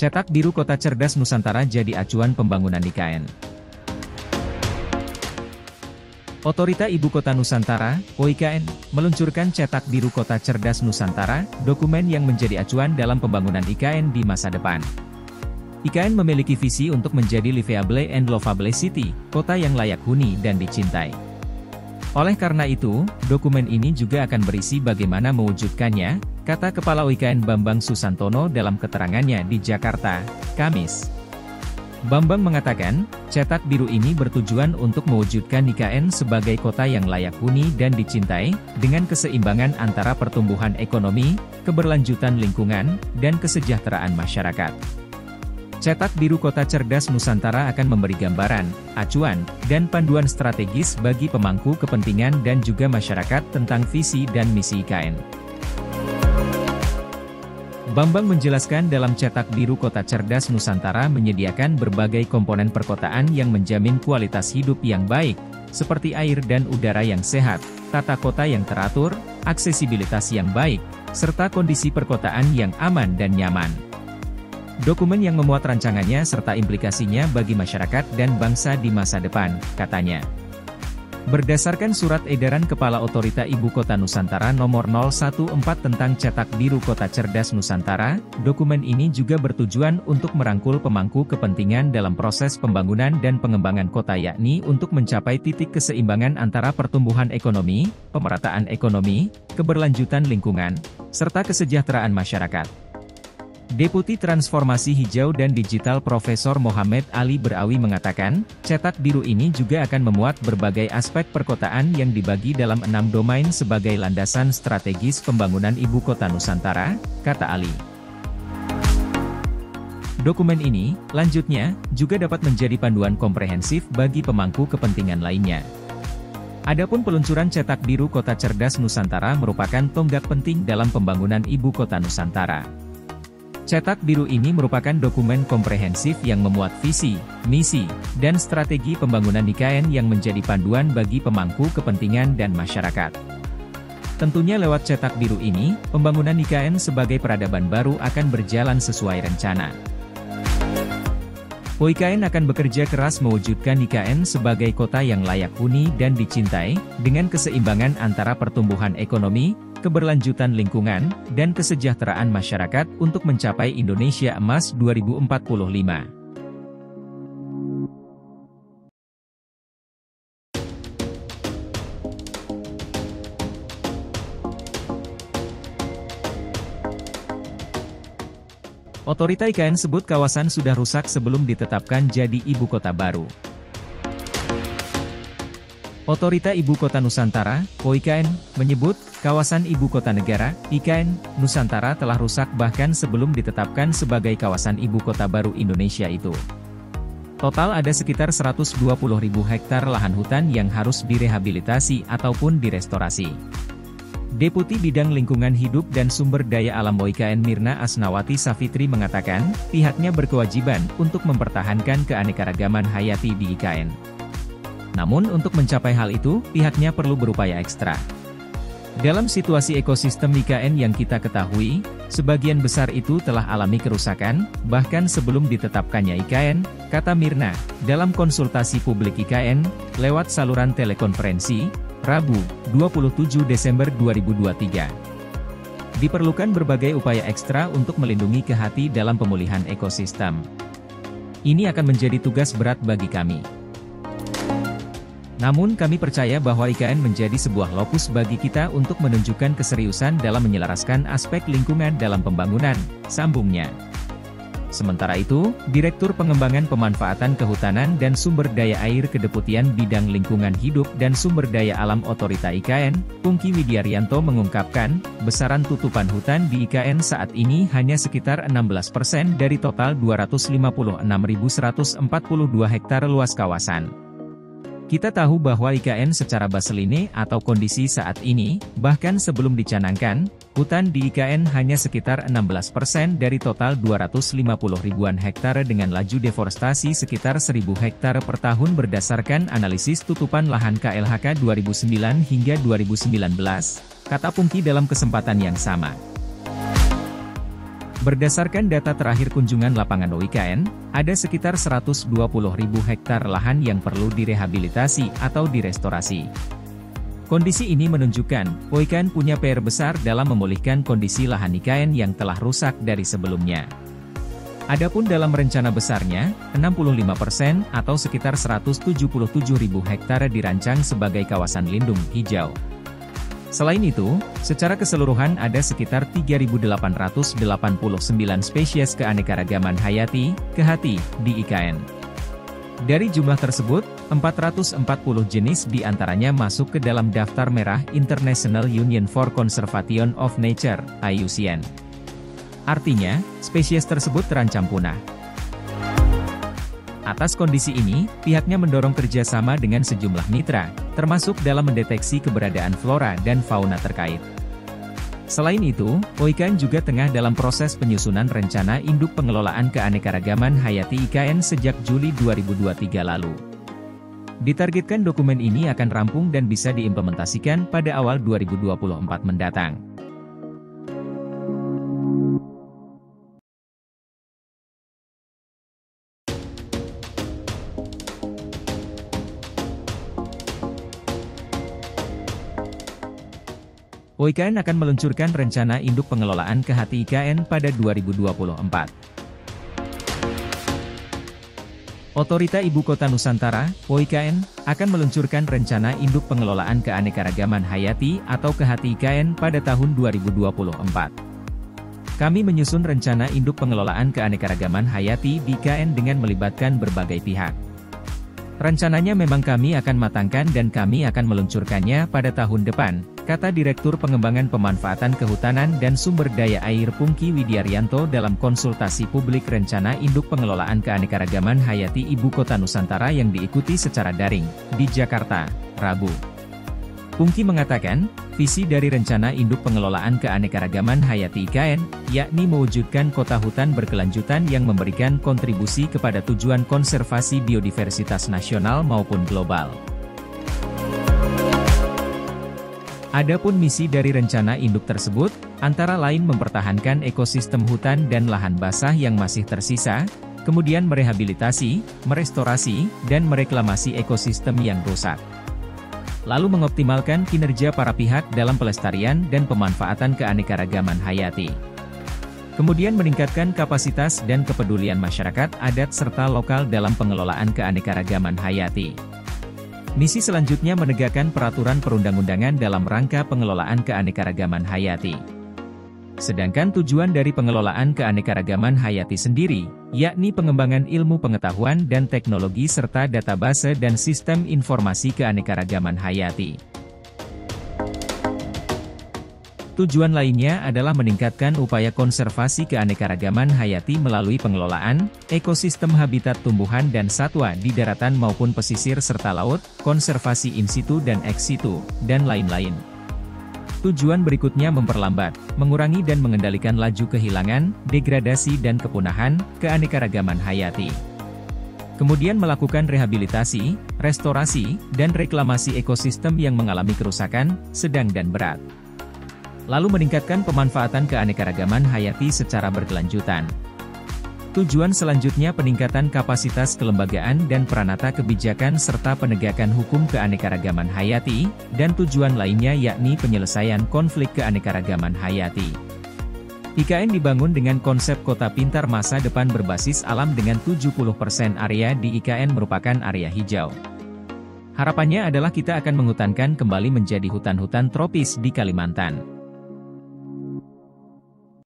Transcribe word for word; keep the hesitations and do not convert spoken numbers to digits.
Cetak Biru Kota Cerdas Nusantara jadi acuan pembangunan I K N. Otorita Ibu Kota Nusantara, O I K N, meluncurkan Cetak Biru Kota Cerdas Nusantara, dokumen yang menjadi acuan dalam pembangunan I K N di masa depan. I K N memiliki visi untuk menjadi livable and lovable city, kota yang layak huni dan dicintai. Oleh karena itu, dokumen ini juga akan berisi bagaimana mewujudkannya, kata Kepala O I K N Bambang Susantono dalam keterangannya di Jakarta, Kamis. Bambang mengatakan, Cetak Biru ini bertujuan untuk mewujudkan I K N sebagai kota yang layak huni dan dicintai, dengan keseimbangan antara pertumbuhan ekonomi, keberlanjutan lingkungan, dan kesejahteraan masyarakat. Cetak Biru Kota Cerdas Nusantara akan memberi gambaran, acuan, dan panduan strategis bagi pemangku kepentingan dan juga masyarakat tentang visi dan misi I K N. Bambang menjelaskan dalam Cetak Biru Kota Cerdas Nusantara menyediakan berbagai komponen perkotaan yang menjamin kualitas hidup yang baik, seperti air dan udara yang sehat, tata kota yang teratur, aksesibilitas yang baik, serta kondisi perkotaan yang aman dan nyaman. Dokumen yang memuat rancangannya serta implikasinya bagi masyarakat dan bangsa di masa depan, katanya. Berdasarkan Surat Edaran Kepala Otorita Ibu Kota Nusantara Nomor nol satu empat tentang Cetak Biru Kota Cerdas Nusantara, dokumen ini juga bertujuan untuk merangkul pemangku kepentingan dalam proses pembangunan dan pengembangan kota, yakni untuk mencapai titik keseimbangan antara pertumbuhan ekonomi, pemerataan ekonomi, keberlanjutan lingkungan, serta kesejahteraan masyarakat. Deputi Transformasi Hijau dan Digital Profesor Muhammad Ali Berawi mengatakan, Cetak Biru ini juga akan memuat berbagai aspek perkotaan yang dibagi dalam enam domain sebagai landasan strategis pembangunan Ibu Kota Nusantara, kata Ali. Dokumen ini, lanjutnya, juga dapat menjadi panduan komprehensif bagi pemangku kepentingan lainnya. Adapun peluncuran Cetak Biru Kota Cerdas Nusantara merupakan tonggak penting dalam pembangunan Ibu Kota Nusantara. Cetak Biru ini merupakan dokumen komprehensif yang memuat visi, misi, dan strategi pembangunan I K N yang menjadi panduan bagi pemangku kepentingan dan masyarakat. Tentunya lewat Cetak Biru ini, pembangunan I K N sebagai peradaban baru akan berjalan sesuai rencana. O I K N akan bekerja keras mewujudkan I K N sebagai kota yang layak huni dan dicintai, dengan keseimbangan antara pertumbuhan ekonomi, keberlanjutan lingkungan, dan kesejahteraan masyarakat untuk mencapai Indonesia Emas dua ribu empat puluh lima. Otorita I K N sebut kawasan sudah rusak sebelum ditetapkan jadi ibu kota baru. Otorita Ibu Kota Nusantara, O I K N, menyebut, kawasan Ibu Kota Negara, I K N, Nusantara telah rusak bahkan sebelum ditetapkan sebagai kawasan Ibu Kota Baru Indonesia itu. Total ada sekitar seratus dua puluh ribu hektar lahan hutan yang harus direhabilitasi ataupun direstorasi. Deputi Bidang Lingkungan Hidup dan Sumber Daya Alam O I K N Mirna Asnawati Safitri mengatakan, pihaknya berkewajiban untuk mempertahankan keanekaragaman hayati di I K N. Namun untuk mencapai hal itu, pihaknya perlu berupaya ekstra. Dalam situasi ekosistem I K N yang kita ketahui, sebagian besar itu telah alami kerusakan, bahkan sebelum ditetapkannya I K N, kata Mirna, dalam konsultasi publik I K N, lewat saluran telekonferensi, Rabu, dua puluh tujuh Desember dua ribu dua puluh tiga. Diperlukan berbagai upaya ekstra untuk melindungi kehati dalam pemulihan ekosistem. Ini akan menjadi tugas berat bagi kami. Namun kami percaya bahwa I K N menjadi sebuah lokus bagi kita untuk menunjukkan keseriusan dalam menyelaraskan aspek lingkungan dalam pembangunan, sambungnya. Sementara itu, Direktur Pengembangan Pemanfaatan Kehutanan dan Sumber Daya Air Kedeputian Bidang Lingkungan Hidup dan Sumber Daya Alam Otorita I K N, Pungki Widyarianto mengungkapkan, besaran tutupan hutan di I K N saat ini hanya sekitar enam belas persen dari total dua ratus lima puluh enam ribu seratus empat puluh dua hektar luas kawasan. Kita tahu bahwa I K N secara baseline atau kondisi saat ini, bahkan sebelum dicanangkan, hutan di I K N hanya sekitar enam belas persen dari total dua ratus lima puluh ribuan hektare dengan laju deforestasi sekitar seribu hektare per tahun berdasarkan analisis tutupan lahan K L H K dua ribu sembilan hingga dua ribu sembilan belas, kata Pungki dalam kesempatan yang sama. Berdasarkan data terakhir kunjungan lapangan O I K N, ada sekitar seratus dua puluh ribu hektar lahan yang perlu direhabilitasi atau direstorasi. Kondisi ini menunjukkan, O I K N punya P R besar dalam memulihkan kondisi lahan I K N yang telah rusak dari sebelumnya. Adapun dalam rencana besarnya, enam puluh lima persen atau sekitar seratus tujuh puluh tujuh ribu hektare dirancang sebagai kawasan lindung hijau. Selain itu, secara keseluruhan ada sekitar tiga ribu delapan ratus delapan puluh sembilan spesies keanekaragaman hayati, kehati, di I K N. Dari jumlah tersebut, empat ratus empat puluh jenis diantaranya masuk ke dalam daftar merah International Union for Conservation of Nature, I U C N. Artinya, spesies tersebut terancam punah. Atas kondisi ini, pihaknya mendorong kerjasama dengan sejumlah mitra, termasuk dalam mendeteksi keberadaan flora dan fauna terkait. Selain itu, O I K N juga tengah dalam proses penyusunan rencana induk pengelolaan keanekaragaman hayati I K N sejak Juli dua ribu dua puluh tiga lalu. Ditargetkan dokumen ini akan rampung dan bisa diimplementasikan pada awal dua ribu dua puluh empat mendatang. O I K N akan meluncurkan rencana induk pengelolaan kehati I K N pada dua ribu dua puluh empat. Otorita Ibu Kota Nusantara, O I K N, akan meluncurkan rencana induk pengelolaan keanekaragaman hayati atau kehati I K N pada tahun dua ribu dua puluh empat. Kami menyusun rencana induk pengelolaan keanekaragaman hayati di I K N dengan melibatkan berbagai pihak. Rencananya memang kami akan matangkan dan kami akan meluncurkannya pada tahun depan, kata Direktur Pengembangan Pemanfaatan Kehutanan dan Sumber Daya Air Pungki Widyarianto dalam konsultasi publik rencana induk pengelolaan keanekaragaman hayati Ibu Kota Nusantara yang diikuti secara daring, di Jakarta, Rabu. Pungki mengatakan, visi dari rencana induk pengelolaan keanekaragaman hayati I K N, yakni mewujudkan kota hutan berkelanjutan yang memberikan kontribusi kepada tujuan konservasi biodiversitas nasional maupun global. Adapun misi dari rencana induk tersebut, antara lain mempertahankan ekosistem hutan dan lahan basah yang masih tersisa, kemudian merehabilitasi, merestorasi, dan mereklamasi ekosistem yang rusak. Lalu mengoptimalkan kinerja para pihak dalam pelestarian dan pemanfaatan keanekaragaman hayati. Kemudian meningkatkan kapasitas dan kepedulian masyarakat adat serta lokal dalam pengelolaan keanekaragaman hayati. Misi selanjutnya menegakkan peraturan perundang-undangan dalam rangka pengelolaan keanekaragaman hayati. Sedangkan tujuan dari pengelolaan keanekaragaman hayati sendiri, yakni pengembangan ilmu pengetahuan dan teknologi serta database dan sistem informasi keanekaragaman hayati. Tujuan lainnya adalah meningkatkan upaya konservasi keanekaragaman hayati melalui pengelolaan, ekosistem habitat tumbuhan dan satwa di daratan maupun pesisir serta laut, konservasi in situ dan ex situ, dan lain-lain. Tujuan berikutnya memperlambat, mengurangi dan mengendalikan laju kehilangan, degradasi dan kepunahan, keanekaragaman hayati. Kemudian melakukan rehabilitasi, restorasi, dan reklamasi ekosistem yang mengalami kerusakan, sedang dan berat. Lalu meningkatkan pemanfaatan keanekaragaman hayati secara berkelanjutan. Tujuan selanjutnya peningkatan kapasitas kelembagaan dan pranata kebijakan serta penegakan hukum keanekaragaman hayati, dan tujuan lainnya yakni penyelesaian konflik keanekaragaman hayati. I K N dibangun dengan konsep kota pintar masa depan berbasis alam dengan tujuh puluh persen area di I K N merupakan area hijau. Harapannya adalah kita akan menghutankan kembali menjadi hutan-hutan tropis di Kalimantan.